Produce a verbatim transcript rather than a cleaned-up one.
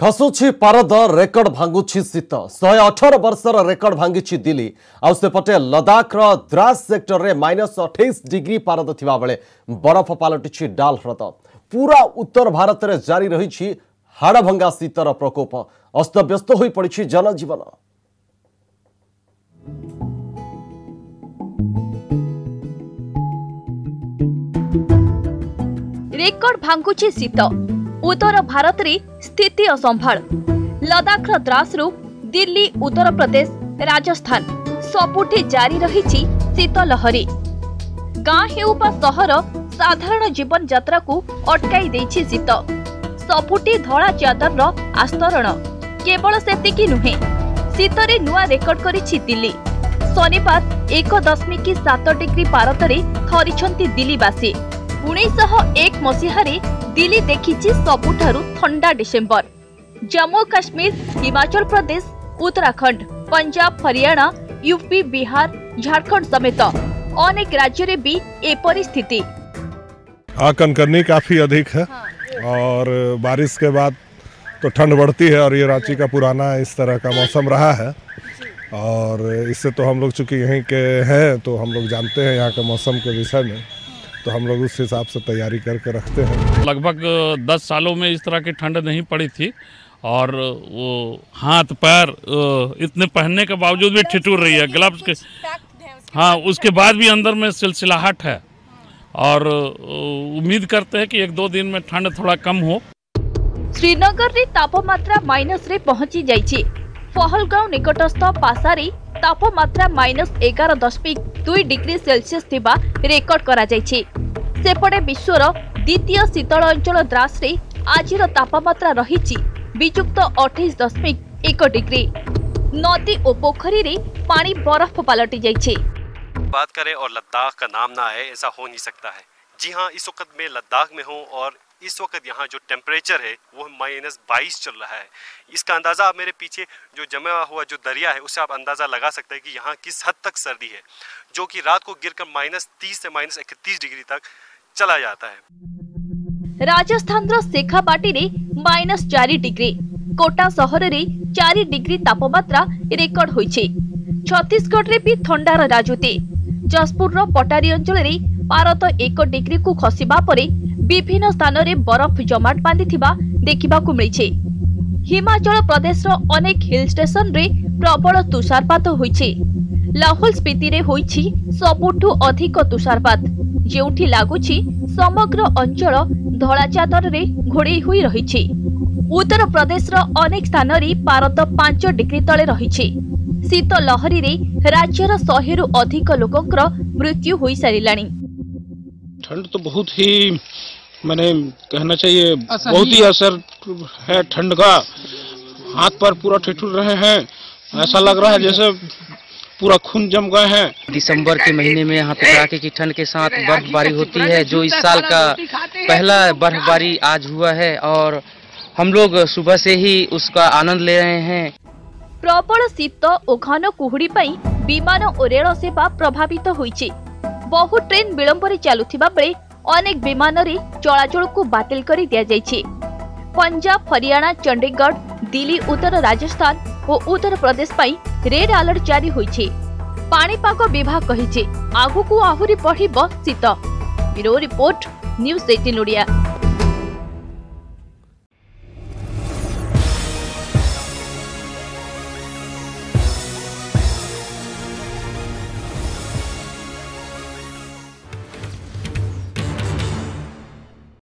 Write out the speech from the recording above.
खसुछि पारद रेकर्ड भांगुछि शीत शहे अठर वर्षर रेकर्ड भांगी दिल्ली आउसेपटे लद्दाख द्रास सेक्टर में माइनस अठाईस डिग्री पारद थिबा बेले बरफ पालटिछि डाल ह्रद। पूरा उत्तर भारत रे जारी रही हाड़भंगा शीतर प्रकोप, अस्तव्यस्त हो पड़ी जनजीवन। रेकर्ड भांगुछि शीत उत्तर भारत रे स्थिति असंभाल। लद्दाख द्रास रु दिल्ली, उत्तर प्रदेश, राजस्थान सबुठे जारी रही शीत लहरी। गाँ हेउ बा सहर साधारण जीवन यात्रा को अटकाई देछि शीत। सबुठे धला चादर आस्तरण। केवल सेतिकी नुहे, शीत रे नुआ रेकर्ड करिछि दिल्ली। शनिवार एक दशमिक सात डिग्री पारत रे थरिछंती दिल्लीवासी। उन्नीस सौ एक मसीह दिल्ली देखी सबुठारु ठंडा डिसेम्बर। जम्मू काश्मीर, हिमाचल प्रदेश, उत्तराखंड, पंजाब, हरियाणा, यूपी, बिहार, झारखंड समेत अनेक राज्यों में भी ये परिस्थिति। हाँ, कनकनी काफी अधिक है और बारिश के बाद तो ठंड बढ़ती है और ये रांची का पुराना इस तरह का मौसम रहा है और इससे तो हम लोग चूंकि यहीं के हैं तो हम लोग जानते हैं यहाँ के मौसम के विषय में, तो हम लोग उस हिसाब से तैयारी करके रखते हैं। लगभग दस सालों में इस तरह की ठंड नहीं पड़ी थी और वो हाथ पैर इतने पहनने के बावजूद भी ठिठुर रही है ग्लव्स के। हाँ, उसके बाद भी अंदर में सिलसिलाहट है और उम्मीद करते हैं कि एक दो दिन में ठंड थोड़ा कम हो। श्रीनगर रे तापमात्रा माइनस रे पहुंची जाइछी। पहलगांव निकटस्थ पासारे तापमात्रा माइनस एगार दशमिक दुई डिग्री सेल्सियस थिबा रेकर्ड करा जाइछी। सेपटे विश्वर द्वितीय शीतल अंचल द्रास रे आजिर तापमात्रा रहिछि विजुक्त अठाईस दशमिक एक डिग्री। नदी और पोखरी रे पानी बरफ पलटि जाइछी। बात करें और लद्दाख का नाम ना है ऐसा हो नहीं सकता है। जी हाँ, इस वक्त मैं लद्दाख में हूँ और इस वक्त यहाँ जो टेम्परेचर है वो माइनस बाईस चल रहा है। इसका अंदाज़ा आप मेरे पीछे जो जमा हुआ जो दरिया है उससे आप अंदाज़ा लगा सकते हैं कि यहाँ किस हद तक सर्दी है, जो कि रात को गिरकर माइनस तीस से माइनस इकतीस डिग्री तक चला जाता है। राजस्थान रो शेखावाटी रे माइनस चार डिग्री, कोटा शहर रे चार डिग्री तापमात्रा रेकर्ड होइछे। छत्तीसगढ़ रे भी ठंडार राजूती। जसपुर रो पटारी अंचल रे पारत एक डिग्री को खसिबा परे विभिन्न स्थान में बरफ जमाट बांधि देखा मिले। हिमाचल प्रदेश अनेक हिल स्टेशन रे प्रबल तुषारपात होइछे। लाहौल स्पीति रे होइछी सबुठु अधिक तुषारपात, जेउठी लागुछि समग्र अंचल धला चादर रे घोड़े होई रहिछि। उत्तर प्रदेश अनेक स्थान रे पारत पांच डिग्री तले रहिछि। शीत लहरी रे राज्यर सौ रु अधिक लोकंकर मृत्यु होई सारिलाणी। ठंड तो बहुत ही मैंने कहना चाहिए बहुत ही असर है ठंड का। हाथ पर पूरा ठिठुर रहे हैं, ऐसा लग रहा है जैसे पूरा खून जम गए हैं। दिसंबर के महीने में यहाँ पे कड़ाके की ठंड के साथ बर्फबारी होती है, जो इस साल का पहला बर्फबारी आज हुआ है और हम लोग सुबह से ही उसका आनंद ले रहे हैं। प्रबल शीत और घन कुहुड़ी पाई विमान और रेल सेवा प्रभावित होइछे। बहु ट्रेन विलंबरे चालुथिबा बेले अनेक विमान रे चलाचल को बातिल कर दिया जाइछे। पंजाब, हरियाणा, चंडीगढ़, दिल्ली, उत्तर राजस्थान और उत्तर प्रदेश पाई रेड अलर्ट जारी होइछे। पानीपाग विभाग कहिछे आगु को आहुरी बढ़िबो शीत। ब्यूरो रिपोर्ट, न्यूज़ अठारह ओडिया।